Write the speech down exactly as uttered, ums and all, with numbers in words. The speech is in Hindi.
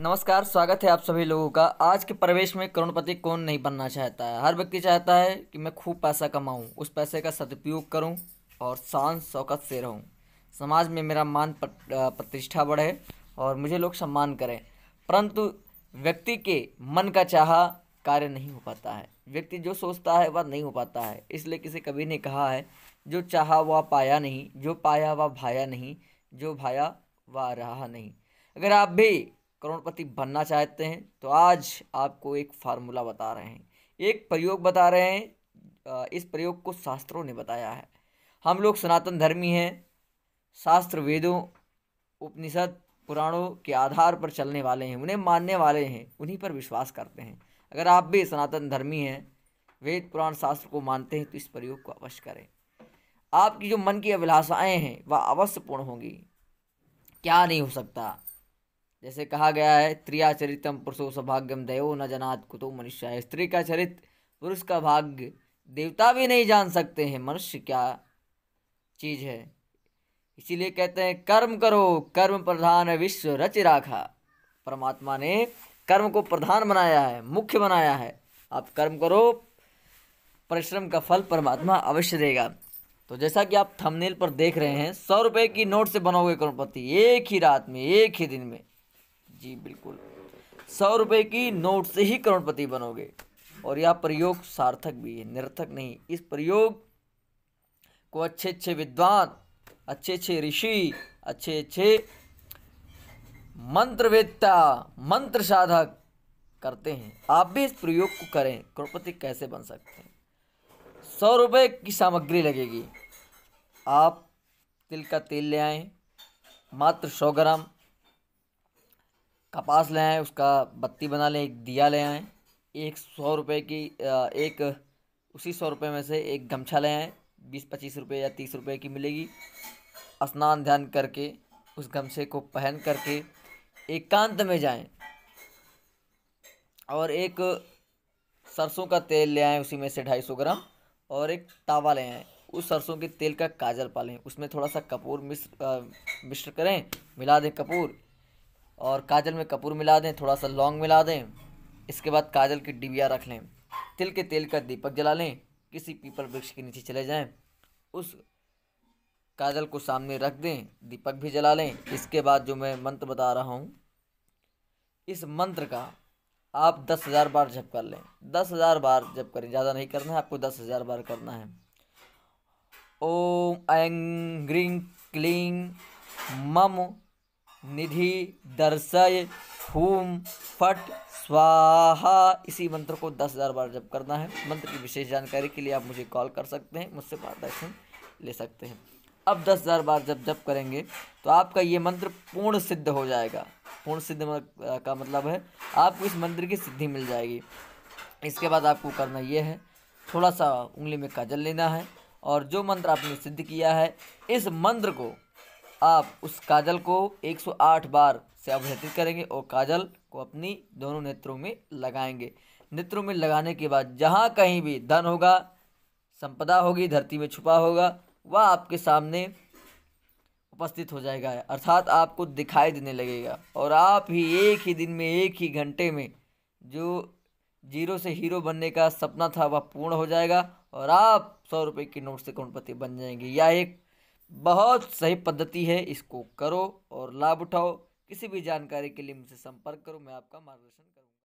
नमस्कार, स्वागत है आप सभी लोगों का। आज के परिवेश में करोड़पति कौन नहीं बनना चाहता है। हर व्यक्ति चाहता है कि मैं खूब पैसा कमाऊं, उस पैसे का सदुपयोग करूं और शान शौकत से रहूं। समाज में मेरा मान प्रतिष्ठा बढ़े और मुझे लोग सम्मान करें, परंतु व्यक्ति के मन का चाहा कार्य नहीं हो पाता है। व्यक्ति जो सोचता है वह नहीं हो पाता है। इसलिए किसी कवि ने कहा है, जो चाहा वह पाया नहीं, जो पाया वह भाया नहीं, जो भाया वह रहा नहीं। अगर आप भी करोड़पति बनना चाहते हैं तो आज आपको एक फार्मूला बता रहे हैं, एक प्रयोग बता रहे हैं। इस प्रयोग को शास्त्रों ने बताया है। हम लोग सनातन धर्मी हैं। शास्त्र, वेदों, उपनिषद, पुराणों के आधार पर चलने वाले हैं, उन्हें मानने वाले हैं, उन्हीं पर विश्वास करते हैं। अगर आप भी सनातन धर्मी हैं, वेद पुराण शास्त्र को मानते हैं, तो इस प्रयोग को अवश्य करें। आपकी जो मन की अभिलाषाएँ हैं वह अवश्य पूर्ण होंगी। क्या नहीं हो सकता, जैसे कहा गया है, स्त्रिया चरितम पुरुषो सौभाग्यम देवो न जनात कुतो मनुष्य। स्त्री का चरित्र, पुरुष का भाग्य देवता भी नहीं जान सकते हैं। मनुष्य क्या चीज़ है, इसीलिए कहते हैं कर्म करो कर्म प्रधान विश्व रचि राखा। परमात्मा ने कर्म को प्रधान बनाया है, मुख्य बनाया है। आप कर्म करो, परिश्रम का फल परमात्मा अवश्य देगा। तो जैसा कि आप थंबनेल पर देख रहे हैं, सौ रुपये की नोट से बनोगे करोड़पति एक ही रात में, एक ही दिन में। जी बिल्कुल, सौ रुपये की नोट से ही करोड़पति बनोगे। और यह प्रयोग सार्थक भी है, निरर्थक नहीं। इस प्रयोग को अच्छे अच्छे विद्वान, अच्छे अच्छे ऋषि, अच्छे अच्छे मंत्रवेत्ता, मंत्र साधक करते हैं। आप भी इस प्रयोग को करें। करोड़पति कैसे बन सकते हैं? सौ रुपये की सामग्री लगेगी। आप तिल का तेल ले आएँ, मात्र सौ ग्राम। कपास ले आएँ, उसका बत्ती बना लें, एक दिया ले आएँ। एक सौ रुपये की एक उसी सौ रुपये में से एक गमछा ले आएँ, बीस पच्चीस रुपये या तीस रुपये की मिलेगी। स्नान ध्यान करके उस गमछे को पहन करके एकांत में जाएं और एक सरसों का तेल ले आएँ, उसी में से ढाई सौ ग्राम, और एक तावा ले आएँ। उस सरसों के तेल का काजल पालें, उसमें थोड़ा सा कपूर मिश्र मिश्र करें, मिला दें कपूर, और काजल में कपूर मिला दें, थोड़ा सा लौंग मिला दें। इसके बाद काजल की डिबिया रख लें, तिल के तेल का दीपक जला लें, किसी पीपल वृक्ष के नीचे चले जाएं, उस काजल को सामने रख दें, दीपक भी जला लें। इसके बाद जो मैं मंत्र बता रहा हूँ, इस मंत्र का आप दस हज़ार बार जप कर लें। दस हज़ार बार जप करें, ज़्यादा नहीं करना है आपको, दस हज़ार बार करना है। ओम ऐं ग्रीं क्लीं मम निधि दर्शय हूम फट स्वाहा। इसी मंत्र को दस हज़ार बार जप करना है। मंत्र की विशेष जानकारी के लिए आप मुझे कॉल कर सकते हैं, मुझसे मार्गदर्शन ले सकते हैं। अब दस हज़ार बार जब जप करेंगे तो आपका ये मंत्र पूर्ण सिद्ध हो जाएगा। पूर्ण सिद्ध का मतलब है आपको इस मंत्र की सिद्धि मिल जाएगी। इसके बाद आपको करना ये है, थोड़ा सा उंगली में काजल लेना है, और जो मंत्र आपने सिद्ध किया है इस मंत्र को आप उस काजल को एक सौ आठ बार से अभिषेक करेंगे और काजल को अपनी दोनों नेत्रों में लगाएंगे। नेत्रों में लगाने के बाद जहाँ कहीं भी धन होगा, संपदा होगी, धरती में छुपा होगा, वह आपके सामने उपस्थित हो जाएगा, अर्थात आपको दिखाई देने लगेगा। और आप ही एक ही दिन में, एक ही घंटे में जो जीरो से हीरो बनने का सपना था वह पूर्ण हो जाएगा और आप सौ रुपये की नोट से करोड़पति बन जाएंगे। यह एक बहुत सही पद्धति है, इसको करो और लाभ उठाओ। किसी भी जानकारी के लिए मुझसे संपर्क करो, मैं आपका मार्गदर्शन करूँगा।